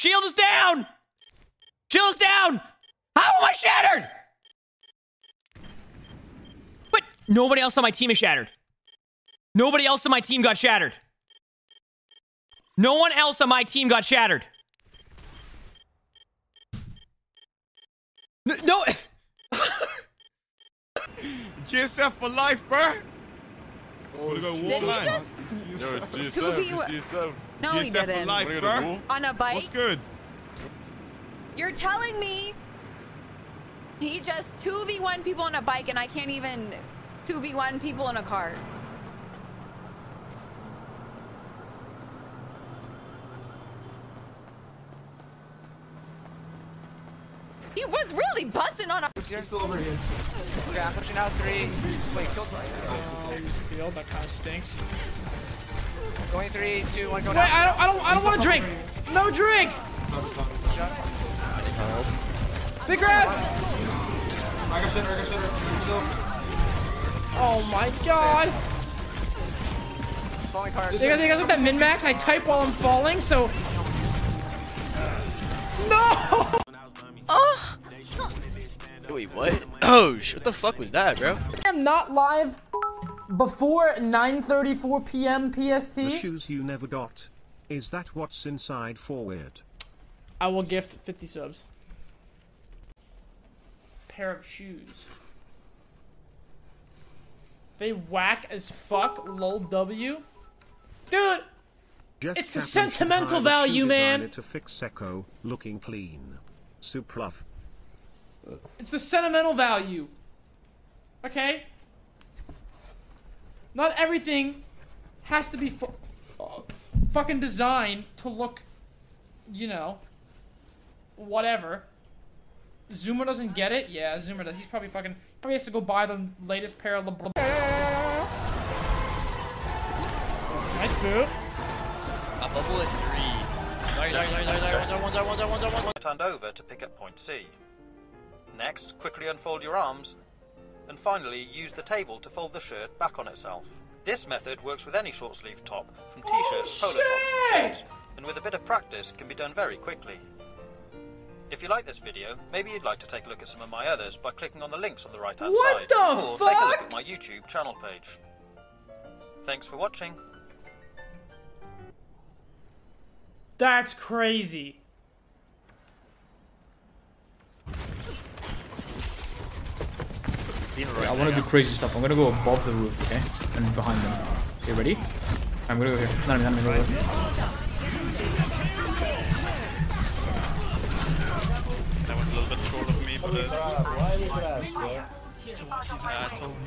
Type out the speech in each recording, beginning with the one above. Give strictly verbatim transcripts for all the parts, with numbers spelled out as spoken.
Shield is down! Shield is down! How am I shattered? But nobody else on my team is shattered. Nobody else on my team got shattered. No one else on my team got shattered. No. no. G S F for life, bruh. Oh, go did line. He just? Yo, G S F, two of you... G S F. No, G S F he didn't. For life, bruh. On a bike. What's good? You're telling me he just two v one people on a bike, and I can't even two v one people in a car. He was really busting on a. You're still over here. Okay, I'm pushing out three. Wait, killed right now. Field that kind of stinks. Going three, two, one. Go. Wait, I don't, I don't, I don't want to drink. No drink. Big grab. Oh my god. You guys, you guys like that min max? I type while I'm falling, so. No. Oh! Wait, what? Oh, shit, what the fuck was that, bro? I am not live before nine thirty-four p m P S T. The shoes you never got. Is that what's inside forward? I will gift fifty subs. Pair of shoes. They whack as fuck, lol W. Dude! Jeff, it's the sentimental value, man! To fix Echo, looking clean. Super it's the sentimental value. Okay? Not everything has to be fu fucking designed to look, you know, whatever. Zoomer doesn't get it? Yeah, Zoomer does. He's probably fucking, probably has to go buy the latest pair of LeBron. Nice boot. A bubble at three. Turned over to pick up point C. Next, quickly unfold your arms, and finally use the table to fold the shirt back on itself. This method works with any short sleeve top, from t-shirts, polo tops, and shorts, and with a bit of practice can be done very quickly. If you like this video, maybe you'd like to take a look at some of my others by clicking on the links on the right hand side, or take a look at my YouTube channel page. Thanks for watching. That's crazy. Okay, I want to do crazy stuff. I'm going to go above the roof, okay? And behind them. Okay, ready? I'm going to go here. Not me, not me, not me. That was a little bit short of me, but...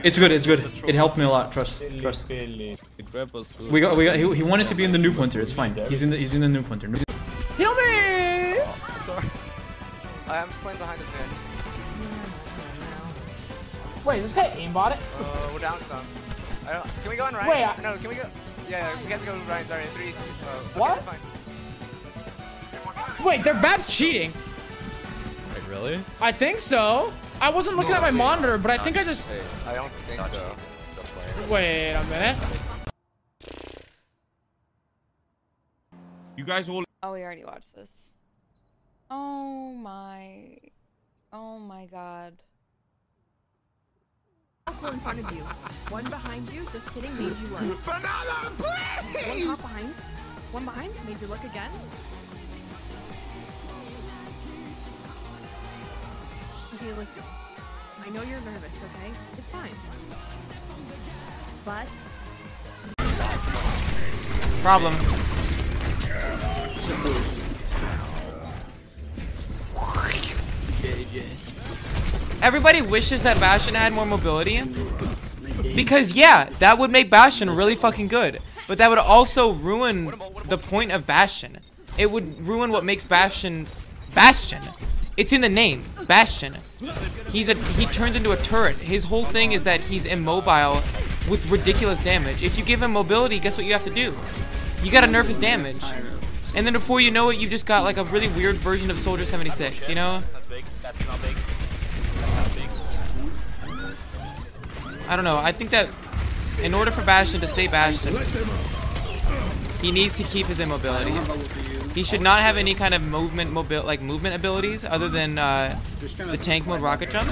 It's good, it's good. It helped me a lot, trust. Trust. We got, we got. He, he wanted to be in the noob winter. It's fine. He's in the, he's in the noob winter. Heal me! Oh, sorry. I am slain behind this man. Wait, this guy aimbot it? Oh, uh, we're down some. I don't. Can we go on Ryan? Wait, I... no, can we go? Yeah, we have to go with Ryan. Sorry, three. Uh, okay, what? That's fine. Wait, their bab's cheating. Wait, really? I think so. I wasn't looking no, at my monitor, but I think I just. I don't think so. Wait a minute. You guys will. Oh, we already watched this. Oh my. Oh my god. One in front of you. One behind you. Just kidding. Made you look. Banana, please! One top behind. One behind. Made you look again. Okay, listen. I know you're nervous, okay? It's fine. But... problem. Everybody wishes that Bastion had more mobility, because yeah, that would make Bastion really fucking good, but that would also ruin the point of Bastion. It would ruin what makes Bastion Bastion. It's in the name, Bastion. He's a he turns into a turret. His whole thing is that he's immobile with ridiculous damage. If you give him mobility, guess what you have to do? You gotta nerf his damage. And then before you know it, you've just got like a really weird version of Soldier seventy-six, you know? That's big. That's not big. I don't know. I think that in order for Bastion to stay Bastion, he needs to keep his immobility. He should not have any kind of movement, mobile, like movement abilities other than uh, the tank mode rocket jump.